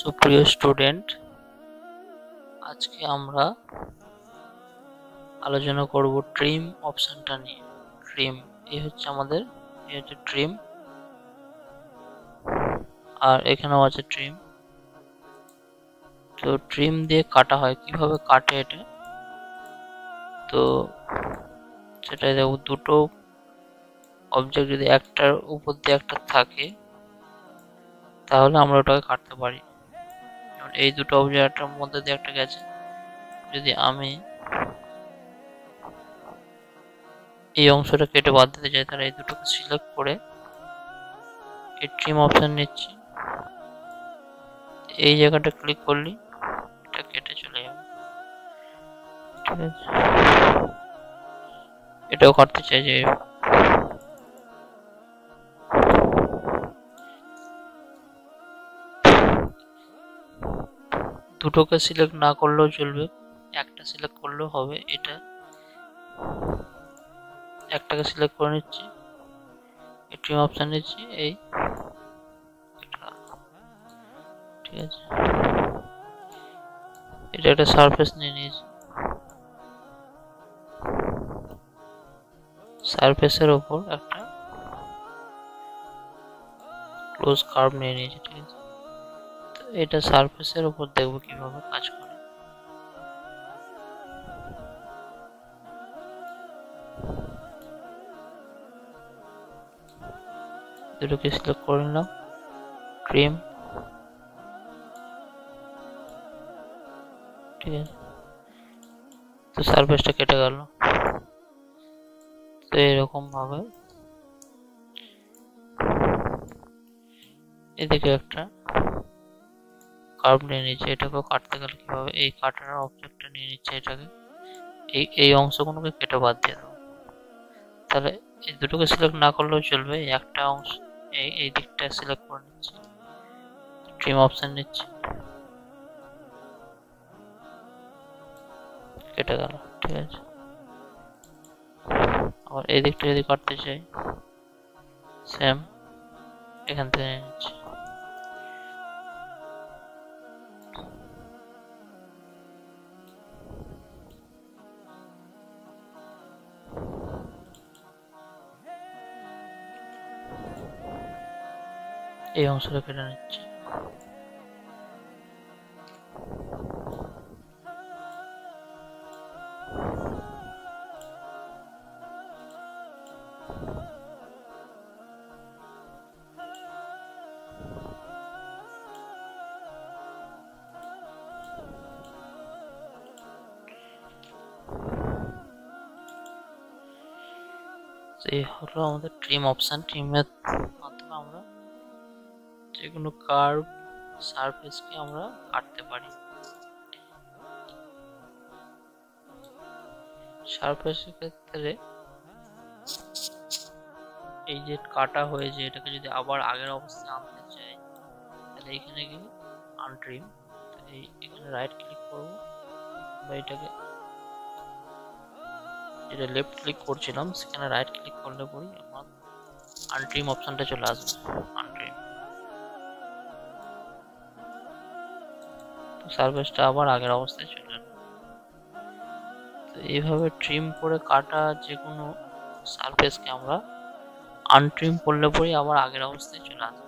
সুপ্রিয় স্টুডেন্ট, আজকে আমরা আলোচনা করব ট্রিম অপশনটা নিয়ে। ট্রিম এই হচ্ছে আমাদের, এই হচ্ছে ট্রিম, আর এখানেও আছে ট্রিম। তো ট্রিম দিয়ে কাটা হয়, কিভাবে কাটে এটা, তো সেটাই দেখব। দুটো অবজেক্ট যদি একটার উপর দিয়ে একটা থাকে তাহলে আমরা ওটাকে কাটতে পারি। এই দুটো অবজেক্টের মধ্যে দিয়ে একটা গেছে, যদি আমি এই অংশটা কেটে বাদ দিতে চাই তাহলে এই দুটোকে সিলেক্ট করে এই ট্রিম অপশন নিচ্ছি, এই জায়গাটা ক্লিক করলি এটা কেটে চলে যাবে। ঠিক আছে, এটাও কাটতে চাই যে দুটোকে সিলেক্ট না করলেও চলবে, একটা সিলেক্ট করলেও হবে। এটা একটাকে সিলেক্ট করে নিচ্ছি, ট্রিম অপশন নিচ্ছি, এই ঠিক আছে। এটা একটা সারফেস নিয়ে নিয়েছি, সারফেসের উপর একটা ক্লোজ কার্ভ নিয়ে নিয়েছি। ঠিক আছে, এটা সারফেসের উপর দেখবো কিভাবে কাজ করে। দুটোকে সিলেক্ট করে নিলাম, ট্রিম, ঠিক আছে। তো সারফেসটা কেটে গেল। তো এরকম ভাবে এদিকে একটা কার্ভ নিয়ে নিচ্ছে, এটাকেও কাটতে গেলে কিভাবে এই কাটার অবজেক্টটা নিয়ে নিচ্ছে, এটাকে এই অংশগুলোকে কেটে বাদ দিয়ে দেবো। তাহলে এই দুটোকে সিলেক্ট না করলেও চলবে, একটা অংশ এই দিকটা সিলেক্ট করে নিচ্ছে, ট্রিম অপশন নিচ্ছে, কেটে গেল। ঠিক আছে, আবার এই দিকটা যদি কাটতে চাই সেম এখান থেকে নিয়ে নিচ্ছে। এই অংশটা কেটে নিচ্ছে, এই হলো আমাদের ট্রিম অপশন। ট্রিমের মাধ্যমে আমরা যে কোনো কার্ভ সারফেসকে আমরা কাটতে পারি। সারফেসের ক্ষেত্রে এই যে কাটা হয়েছে এটাকে যদি আবার আগের অবস্থায় আনতে চাই তাহলে এখানে গিয়ে আনট্রিম, এখানে রাইট ক্লিক করব, বা এটাকে যেটা লেফট ক্লিক করছিলাম সেখানে রাইট ক্লিক করলে পরেই আমার আনট্রিম অপশনটা চলে আসবে, আনট্রিম। সারফেসটা আবার আগের অবস্থায় চলে আসবে। তো এইভাবে ট্রিম করে কাটা যে কোনো সারফেসকে আমরা আনট্রিম করলে পরেই আবার আগের অবস্থায় চলে আসবে।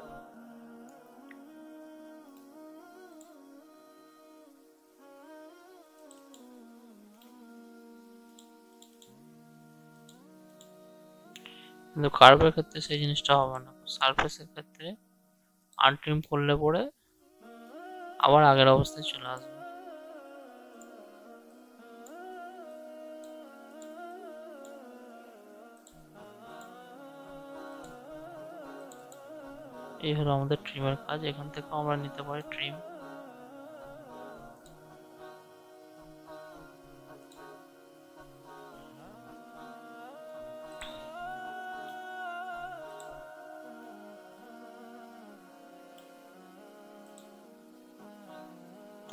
কিন্তু কার্ভের ক্ষেত্রে সেই জিনিসটা হবে না, সারফেসের ক্ষেত্রে আনট্রিম করলে পরে আবার আগের অবস্থায় চলে আসবে। এই হলো আমাদের ট্রিমের কাজ। এখান থেকে আমরা নিতে পারি ট্রিম,